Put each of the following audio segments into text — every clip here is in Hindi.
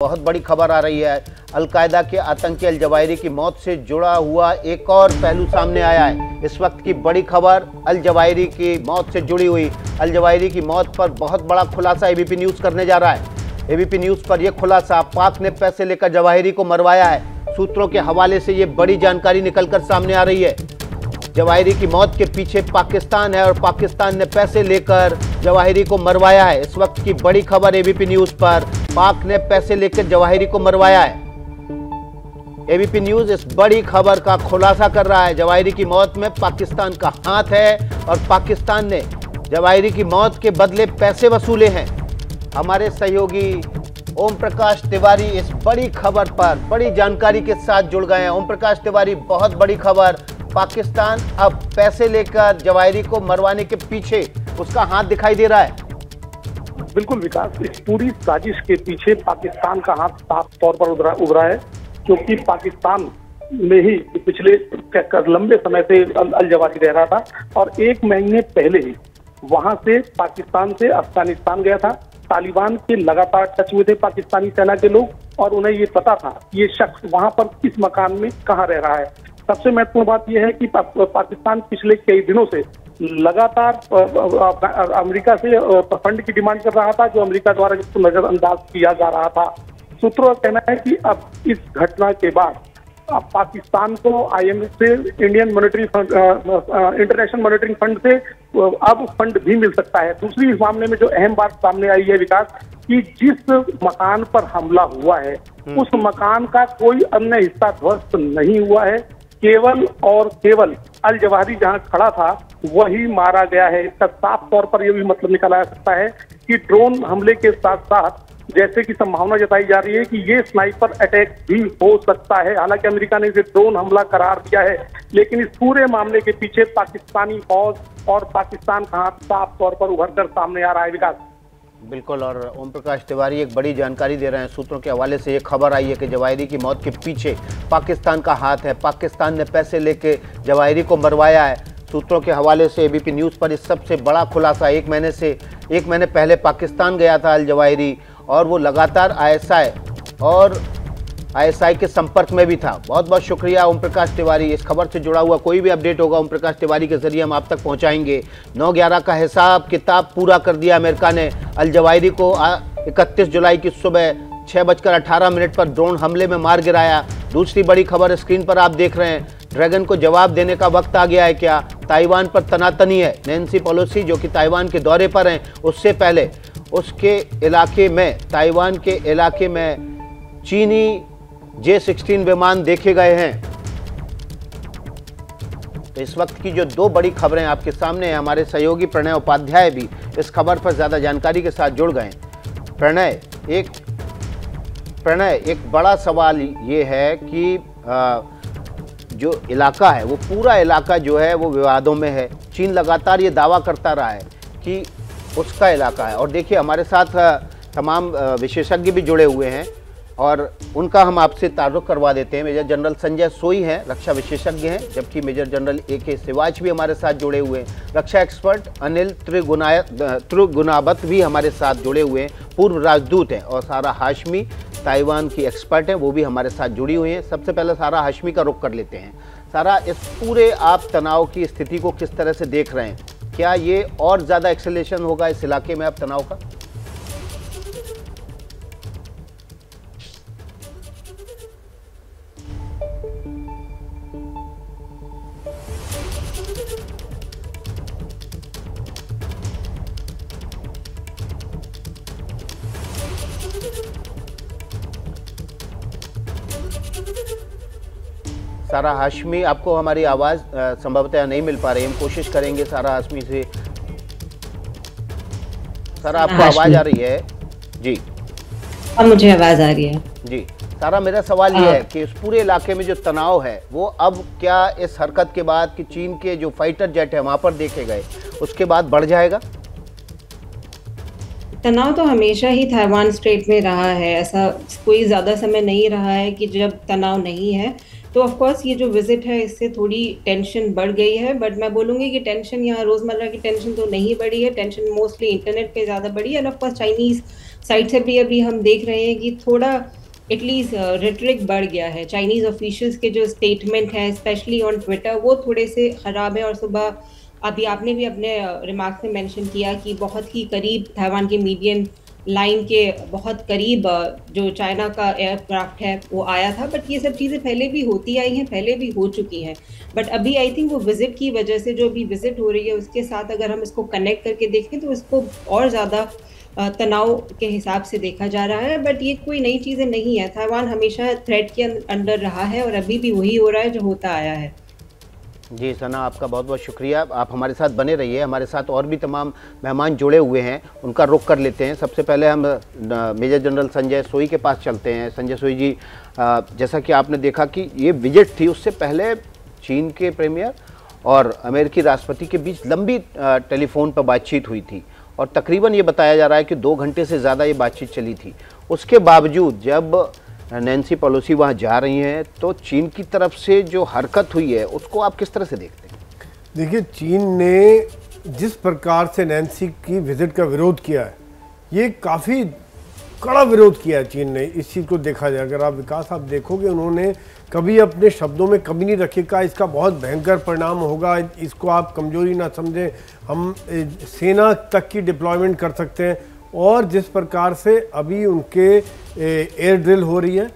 बहुत बड़ी खबर आ रही है। अलकायदा के आतंकी अल-जवाहिरी की मौत से जुड़ा हुआ एक और पहलू सामने आया है। इस वक्त की बड़ी खबर अल-जवाहिरी की मौत से जुड़ी हुई। अल-जवाहिरी की मौत पर बहुत बड़ा खुलासा एबीपी न्यूज़ करने जा रहा है। एबीपी न्यूज़ पर यह खुलासा, पाक ने पैसे लेकर जवाहिरी को मरवाया है। सूत्रों के हवाले से ये बड़ी जानकारी निकलकर सामने आ रही है। जवाहिरी की मौत के पीछे पाकिस्तान है और पाकिस्तान ने पैसे लेकर जवाहिरी को मरवाया है। इस वक्त की बड़ी खबर एबीपी न्यूज़ पर, पाक ने पैसे लेकर जवाहिरी को मरवाया है। एबीपी न्यूज़ इस बड़ी खबर का खुलासा कर रहा है। जवाहिरी की मौत में पाकिस्तान का हाथ है और पाकिस्तान ने जवाहिरी की मौत के बदले पैसे वसूले हैं। हमारे सहयोगी ओम प्रकाश तिवारी इस बड़ी खबर पर बड़ी जानकारी के साथ जुड़ गए हैं। ओम प्रकाश तिवारी, बहुत बड़ी खबर, पाकिस्तान अब पैसे लेकर जवाहिरी को मरवाने के पीछे उसका हाथ दिखाई दे रहा है। बिल्कुल विकास, इस पूरी साजिश के पीछे पाकिस्तान का हाथ साफ तौर पर उभरा है, क्योंकि पाकिस्तान में ही पिछले लंबे समय से अल-जवाहिरी रह रहा था और एक महीने पहले ही वहां से पाकिस्तान से अफगानिस्तान गया था। तालिबान के लगातार टच हुए थे पाकिस्तानी सेना के लोग और उन्हें ये पता था ये शख्स वहां पर किस मकान में कहाँ रह रहा है। सबसे महत्वपूर्ण बात यह है कि पाकिस्तान पिछले कई दिनों से लगातार अमेरिका से फंड की डिमांड कर रहा था, जो अमेरिका द्वारा जिसको नजरअंदाज किया जा रहा था। सूत्रों का कहना है कि अब इस घटना के बाद अब पाकिस्तान को आईएमएफ से, Indian monetary fund, international monitoring fund से अब फंड भी मिल सकता है। दूसरी इस मामले में जो अहम बात सामने आई है विकास, कि जिस मकान पर हमला हुआ है उस मकान का कोई अन्य हिस्सा ध्वस्त नहीं हुआ है, केवल और केवल अल-जवाहिरी जहां खड़ा था वही मारा गया है। इसका साफ तौर पर यह भी मतलब निकाला जा सकता है कि ड्रोन हमले के साथ साथ, जैसे कि संभावना जताई जा रही है कि ये स्नाइपर अटैक भी हो सकता है। हालांकि अमेरिका ने इसे ड्रोन हमला करार दिया है, लेकिन इस पूरे मामले के पीछे पाकिस्तानी फौज और पाकिस्तान का हाथ साफ तौर पर उभर कर सामने आ रहा है। विकास, बिल्कुल, और ओम प्रकाश तिवारी एक बड़ी जानकारी दे रहे हैं। सूत्रों के हवाले से ये खबर आई है कि जवाहिरी की मौत के पीछे पाकिस्तान का हाथ है, पाकिस्तान ने पैसे लेके जवाहिरी को मरवाया है। सूत्रों के हवाले से एबीपी न्यूज़ पर इस सबसे बड़ा खुलासा, एक महीने पहले पाकिस्तान गया था अल-जवाहिरी और वो लगातार आईएसआई के संपर्क में भी था। बहुत बहुत शुक्रिया ओम प्रकाश तिवारी। इस खबर से जुड़ा हुआ कोई भी अपडेट होगा ओम प्रकाश तिवारी के जरिए हम आप तक पहुंचाएंगे। 9/11 का हिसाब किताब पूरा कर दिया अमेरिका ने। अल-जवाहिरी को 31 जुलाई की सुबह 6:18 पर ड्रोन हमले में मार गिराया। दूसरी बड़ी खबर स्क्रीन पर आप देख रहे हैं, ड्रैगन को जवाब देने का वक्त आ गया है क्या? ताइवान पर तनातनी है। नैन्सी पेलोसी जो कि ताइवान के दौरे पर हैं, उससे पहले उसके इलाके में, ताइवान के इलाके में चीनी जे-16 विमान देखे गए हैं। तो इस वक्त की जो दो बड़ी खबरें आपके सामने हैं। हमारे सहयोगी प्रणय उपाध्याय भी इस खबर पर ज़्यादा जानकारी के साथ जुड़ गए। प्रणय, एक बड़ा सवाल ये है कि जो इलाका है, वो पूरा इलाका जो है वो विवादों में है। चीन लगातार ये दावा करता रहा है कि उसका इलाका है। और देखिए, हमारे साथ तमाम विशेषज्ञ भी जुड़े हुए हैं और उनका हम आपसे ताल्लुक़ करवा देते हैं। मेजर जनरल संजय सोई हैं, रक्षा विशेषज्ञ हैं, जबकि मेजर जनरल AK सिवाच भी हमारे साथ जुड़े हुए हैं। रक्षा एक्सपर्ट अनिल त्रिगुणावत भी हमारे साथ जुड़े हुए हैं, पूर्व राजदूत हैं। और सारा हाशमी ताइवान की एक्सपर्ट हैं, वो भी हमारे साथ जुड़ी हुई हैं। सबसे पहले सारा हाशमी का रुख कर लेते हैं। सारा, इस पूरे आप तनाव की स्थिति को किस तरह से देख रहे हैं? क्या ये और ज़्यादा एक्सेलेरेशन होगा इस इलाके में अब तनाव का? सारा हाशमी, आपको हमारी आवाज़ संभवतः नहीं मिल पा रही, हम कोशिश करेंगे सारा हाशमी से। सारा, आपको आवाज़ आ रही है? जी, अब मुझे आवाज़ आ रही है जी। सारा, मेरा सवाल यह है कि इस पूरे इलाके में जो तनाव है वो अब क्या इस हरकत के बाद कि चीन के जो फाइटर जेट है वहाँ पर देखे गए, उसके बाद बढ़ जाएगा? तनाव तो हमेशा ही ताइवान स्ट्रेट में रहा है। ऐसा कोई ज़्यादा समय नहीं रहा है कि जब तनाव नहीं है। तो ऑफ कोर्स ये जो विजिट है इससे थोड़ी टेंशन बढ़ गई है, बट मैं बोलूँगी कि टेंशन यहाँ रोज़मर्रा की टेंशन तो नहीं बढ़ी है। टेंशन मोस्टली इंटरनेट पे ज़्यादा बढ़ी है और ऑफ कोर्स चाइनीज़ साइड से भी अभी हम देख रहे हैं कि थोड़ा एटलीस्ट रेटरिक बढ़ गया है। चाइनीज़ ऑफिशियल्स के जो स्टेटमेंट हैं स्पेशली ऑन ट्विटर वो थोड़े से ख़राब है। और सुबह अभी आपने भी अपने रिमार्क में मेंशन किया कि बहुत ही करीब ताइवान के मीडियन लाइन के बहुत करीब जो चाइना का एयरक्राफ्ट है वो आया था। बट ये सब चीज़ें पहले भी होती आई हैं, पहले भी हो चुकी हैं। बट अभी आई थिंक वो विज़िट की वजह से जो भी विज़िट हो रही है उसके साथ अगर हम इसको कनेक्ट करके देखें तो इसको और ज़्यादा तनाव के हिसाब से देखा जा रहा है। बट ये कोई नई चीज़ें नहीं है, ताइवान हमेशा थ्रेट के अंडर रहा है और अभी भी वही हो रहा है जो होता आया है। जी सना, आपका बहुत बहुत शुक्रिया। आप हमारे साथ बने रहिए। हमारे साथ और भी तमाम मेहमान जुड़े हुए हैं, उनका रुख कर लेते हैं। सबसे पहले हम मेजर जनरल संजय सोई के पास चलते हैं। संजय सोई जी, जैसा कि आपने देखा कि ये विजिट थी, उससे पहले चीन के प्रीमियर और अमेरिकी राष्ट्रपति के बीच लंबी टेलीफोन पर बातचीत हुई थी और तकरीबन ये बताया जा रहा है कि 2 घंटे से ज़्यादा ये बातचीत चली थी। उसके बावजूद जब नैन्सी पेलोसी वहाँ जा रही हैं तो चीन की तरफ से जो हरकत हुई है उसको आप किस तरह से देखते हैं? देखिए, चीन ने जिस प्रकार से नैन्सी की विज़िट का विरोध किया है, ये काफ़ी कड़ा विरोध किया है चीन ने। इस चीज़ को देखा जाए, अगर आप विकास आप देखोगे, उन्होंने कभी अपने शब्दों में कमी नहीं रखी, कहा इसका बहुत भयंकर परिणाम होगा, इसको आप कमज़ोरी ना समझें, हम सेना तक की डिप्लॉयमेंट कर सकते हैं। और जिस प्रकार से अभी उनके एयर ड्रिल हो रही है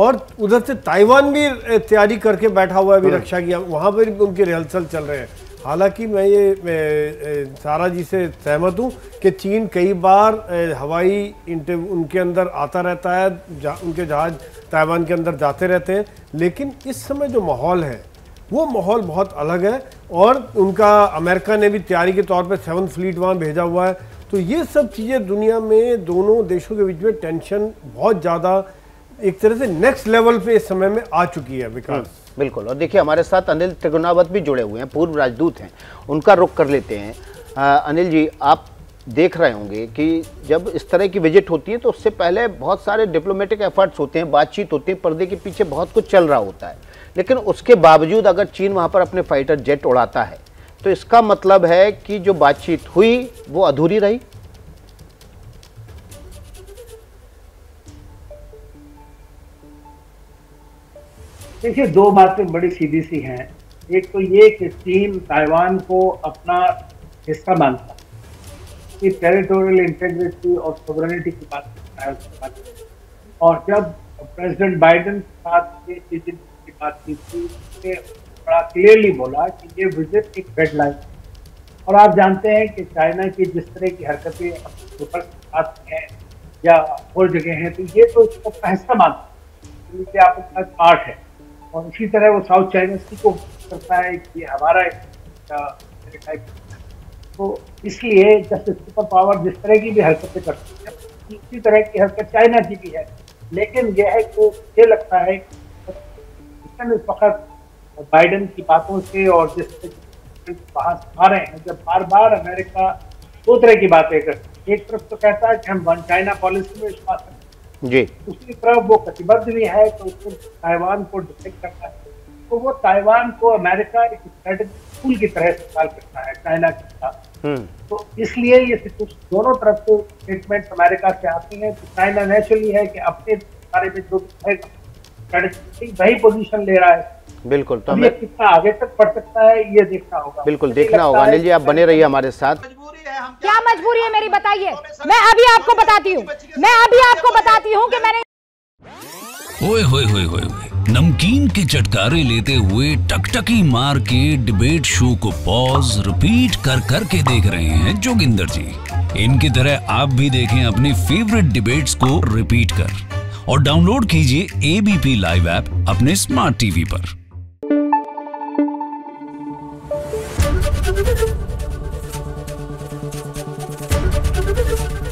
और उधर से ताइवान भी तैयारी करके बैठा हुआ है अभी रक्षा की, वहाँ पर उनके रिहर्सल चल रहे हैं। हालांकि मैं ये सारा जी से सहमत हूँ कि चीन कई बार हवाई उनके अंदर आता रहता है, उनके जहाज़ ताइवान के अंदर जाते रहते हैं, लेकिन इस समय जो माहौल है वो माहौल बहुत अलग है। और उनका अमेरिका ने भी तैयारी के तौर पर 7th फ्लीट वहाँ भेजा हुआ है। तो ये सब चीज़ें दुनिया में दोनों देशों के बीच में टेंशन बहुत ज़्यादा एक तरह से नेक्स्ट लेवल पे इस समय में आ चुकी है। विकास, बिल्कुल। और देखिए, हमारे साथ अनिल त्रिगुणावत भी जुड़े हुए हैं, पूर्व राजदूत हैं, उनका रुख कर लेते हैं। अनिल जी, आप देख रहे होंगे कि जब इस तरह की विजिट होती है तो उससे पहले बहुत सारे डिप्लोमेटिक एफर्ट्स होते हैं, बातचीत होती है, पर्दे के पीछे बहुत कुछ चल रहा होता है, लेकिन उसके बावजूद अगर चीन वहाँ पर अपने फाइटर जेट उड़ाता है तो इसका मतलब है कि जो बातचीत हुई वो अधूरी रही। देखिए, 2 बातें बड़ी सीधी सी हैं। एक तो ये कि चीन ताइवान को अपना हिस्सा मानता है, कि टेरिटोरियल इंटीग्रिटी और सोवरेनिटी की बात करता है। और जब प्रेसिडेंट बाइडेन के साथ ये चीजें की बात की थी, बड़ा क्लियरली बोला कि ये विजिट एक रेड लाइन। और आप जानते हैं कि चाइना की जिस तरह की हरकतें अपने साथ हैं या और जगह हैं, तो ये तो इसको हिस्सा मानता है, आपके पास पार्ट है। और इसी तरह वो साउथ चाइना सी को करता है कि हमारा एक तो इसलिए जब सुपर पावर जिस तरह की भी हरकतें करती है, इसी तरह की हरकत चाइना की भी है। लेकिन यह है कि मुझे लगता है इस वक्त बाइडेन की बातों से और जिस बाहर आ रहे हैं, जब बार बार अमेरिका 2 तरह की बातें करती है, एक तरफ तो कहता है कि हम वन चाइना पॉलिसी में विश्वास रखते जी, दूसरी तरफ वो प्रतिबद्ध भी है तो उसको ताइवान को डिफेक्ट करता है। तो वो ताइवान को अमेरिका एक स्ट्रेटेजिक टूल की तरह इस्तेमाल करता है चाइना के साथ। तो इसलिए ये दोनों तरफ को स्टेटमेंट अमेरिका से आती है। तो चाइना नेचुरली है कि अपने बारे में जो स्ट्रेटेजिक वही पोजिशन ले रहा है। बिल्कुल, तो हमें कितना आगे तक पढ़ सकता है ये देखना होगा। बिल्कुल देखना होगा। अनिल जी, आप बने रहिए हमारे साथ। क्या मजबूरी है मेरी, बताइए। मैं अभी आपको बताती हूँ, कि मैंने ओए होए होए होए नमकीन के चटकारे लेते हुए टकटकी मार के डिबेट शो को पॉज रिपीट कर करके देख रहे हैं जोगिंदर जी। इनकी तरह आप भी देखें अपने फेवरेट डिबेट्स को रिपीट कर और डाउनलोड कीजिए एबीपी लाइव ऐप अपने स्मार्ट टीवी पर।